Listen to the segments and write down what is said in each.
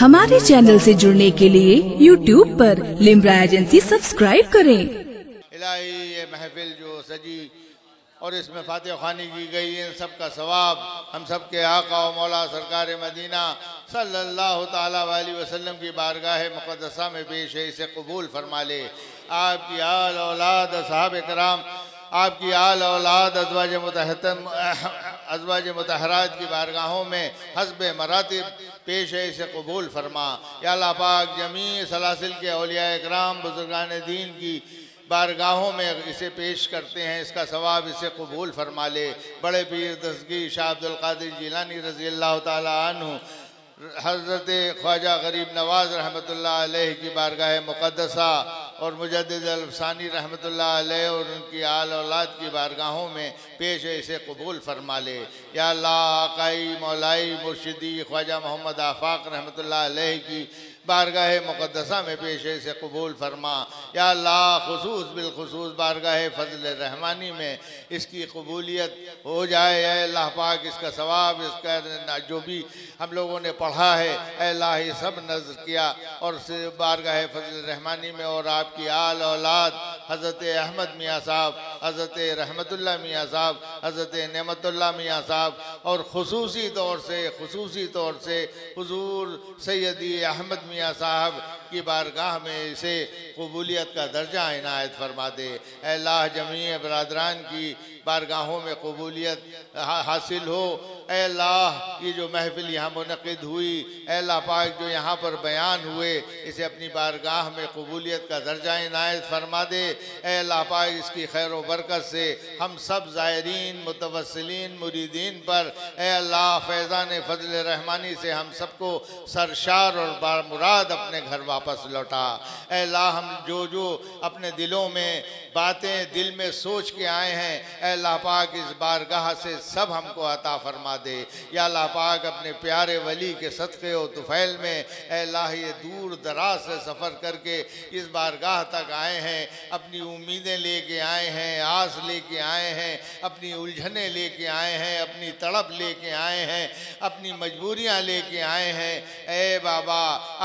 हमारे चैनल से जुड़ने के लिए YouTube पर लिम्रा एजेंसी सब्सक्राइब करें। इलाही ये महफिल जो सजी और इसमें फातिहा खानी की गई है, सबका सवाब हम सब के आका और मौला सरकार मदीना सल्लल्लाहु ताला अलैहि वसल्लम की बारगाह मुक़द्दसा में पेश है, इसे कबूल फरमा ले। आपकी आल औलाद साहब कराम, आपकी आल औलाद अज़वाज मुतहरात की बारगाहों में हस्ब मरातिब पेश है, इसे कबूल फरमा। या अल्लाह पाक जमी सलासिल के औलिया कराम बुजुर्गान दीन की बारगाहों में इसे पेश करते हैं, इसका सवाब इसे कबूल फरमा ले। बड़े पीर दस्तगी शाह अब्दुल कादिर जिलानी रज़ी अल्लाह ताला अन्हु, हज़रत ख्वाजा गरीब नवाज रहमतुल्लाह अलैह की बारगाह मुक़द्दसा और मुजद्दिद अल्फ़सानी रहमतुल्लाह अलैह और उनकी आल औलाद की बारगाहों में पेश है, इसे कबूल फरमा ले। या अल्लाह आकाई मौलाई मुर्शिदी ख्वाजा मोहम्मद आफाक रहमतुल्लाह अलैह की बारगाह मुक़द्दसा में पेश है, इसे कबूल फरमा। या अल्लाह खुसूस बिलखुसूस बारगाह फजल रहमानी में इसकी कबूलियत हो जाए। अल्लाह पाक इसका सवाब, इसका जो भी हम लोगों ने पढ़ा है अल्लाह ये सब नज़र किया और बारगाह फजल रहमानी में और आपकी आल औलाद हज़रत अहमद मियाँ साहब, हज़रत रहमतुल्ला मियाँ साहब, हज़रत नेमतुल्ला मियाँ साहब और खसूसी तौर से हुज़ूर सैयदी अहमद मियाँ साहब की बारगाह में इसे कबूलियत का दर्जा इनायत फरमा दे। अल्लाह जमी बरादरान की बारगाहों में कबूलियत हासिल हो। अल्लाह ये जो महफिल यहाँ मुनक़िद हुई, अल्लाह पाक जो यहाँ पर बयान हुए इसे अपनी बारगाह में कबूलियत का दर्जा इनायत फरमा दे। अल्लाह पाक इसकी खैर व बरकत से हम सब ज़ायरीन, मुतवस्सिलीन, मुरीदीन पर अल्लाह फैज़ान फजल रहमानी से हम सबको सरशार और बामुराद अपने घर वापस लौटा। अल्लाह हम जो अपने दिलों में बातें दिल में सोच के आए हैं अल्लाह पाक इस बारगाह से सब हमको अता फरमा दे। या अल्लाह पाक अपने प्यारे वली के सदक़े व तुफ़ैल में अल्लाह ये दूर दराज से सफ़र करके इस बारगाह तक आए हैं, अपनी उम्मीदें लेके आए हैं, आस लेके आए हैं, अपनी उलझनें लेके आए हैं, अपनी तड़प लेके आए हैं, अपनी मजबूरियाँ लेके आए हैं। ए बाबा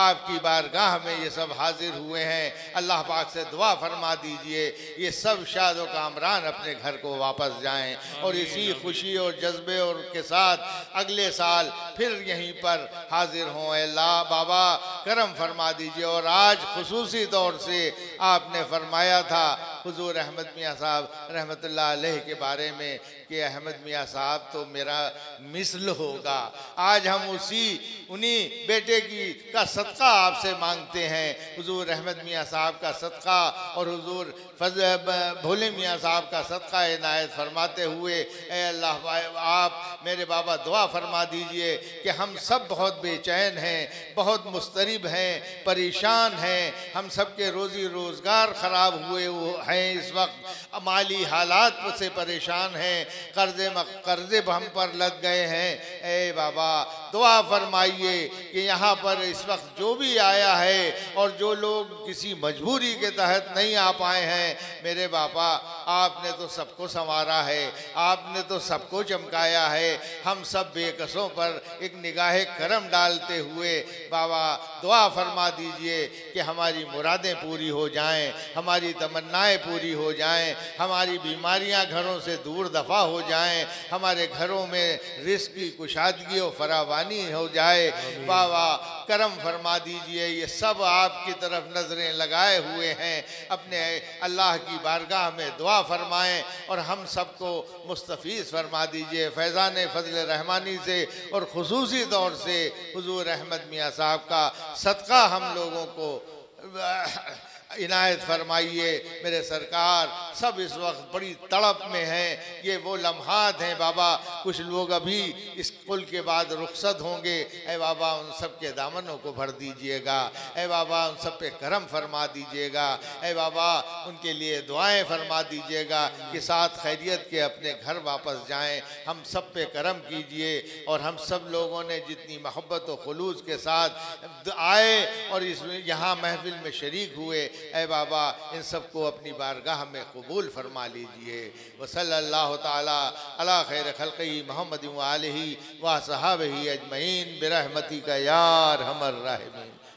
आपकी बारगाह में ये सब हाजिर हुए हैं, अल्लाह पाक से दुआ फरमा दीजिए ये सब शाद व कामरान अपने घर को वापस जाएं और इसी खुशी और जज्बे और के साथ अगले साल फिर यहीं पर हाजिर हों। अल्लाह बाबा करम फरमा दीजिए। और आज खुसूसी तौर से आपने फरमाया था हुजूर अहमद मियाँ साहब रहमतुल्लाह अलैह के बारे में कि अहमद मियाँ साहब तो मेरा मिसल होगा। आज हम उन्हीं बेटे का सदका आपसे मांगते हैं, हुजूर अहमद मियाँ साहब का सदका और हुजूर भोले मियाँ साहब का सदका इनायत फरमाते हुए अल्लाह आप मेरे बाबा दुआ फरमा दीजिए कि हम सब बहुत बेचैन हैं, बहुत मुस्तरिब हैं, परेशान हैं, हम सब के रोज़ी रोज़गार ख़राब हुए हैं, इस वक्त माली हालात से परेशान हैं, कर्ज़े हम पर लग गए हैं। ए बाबा दुआ फरमाइए कि यहाँ पर इस वक्त जो भी आया है और जो लोग किसी मजबूरी के तहत नहीं आ पाए हैं मेरे बाबा आपने तो सबको संवारा है, आपने तो सबको चमकाया है। हम सब बेकसों पर एक निगाह करम डालते हुए बाबा दुआ फरमा दीजिए कि हमारी मुरादें पूरी हो जाएं, हमारी तमन्नाएं पूरी हो जाएं, हमारी बीमारियां घरों से दूर दफा हो जाएं, हमारे घरों में रिस्क की कुशादगी और फरावानी हो जाए। बाबा करम फरमा दीजिए। ये सब आपकी तरफ नज़रें लगाए हुए हैं, अपने अल्लाह की बारगाह में दुआ फरमाएं और हम सबको मुस्तफ़ीज़ फरमा दीजिए फैज़ान फजल रहमानी से और ख़ुसूसी तौर से हुजूर अहमद मियाँ साहब का सदका हम लोगों को इनायत फरमाइए। मेरे सरकार सब इस वक्त बड़ी तड़प में हैं, ये वो लम्हात हैं बाबा, कुछ लोग अभी इस कुल के बाद रुखसत होंगे। ए बाबा उन सब के दामनों को भर दीजिएगा, ए बाबा उन सब पे करम फरमा दीजिएगा, ए बाबा उनके लिए दुआएं फरमा दीजिएगा कि साथ खैरियत के अपने घर वापस जाएं। हम सब पे करम कीजिए और हम सब लोगों ने जितनी मोहब्बत व खुलूस के साथ आए और इस यहाँ महफिल में शरीक हुए ऐ बाबा इन सबको अपनी बारगाह में कबूल फरमा लीजिए। वसल्लल्लाहु तआला अला खैर खल्क़ी मोहम्मद व आलिही व असहाबही अजमईन बिरहमतिका या अरहमर राहिमीन।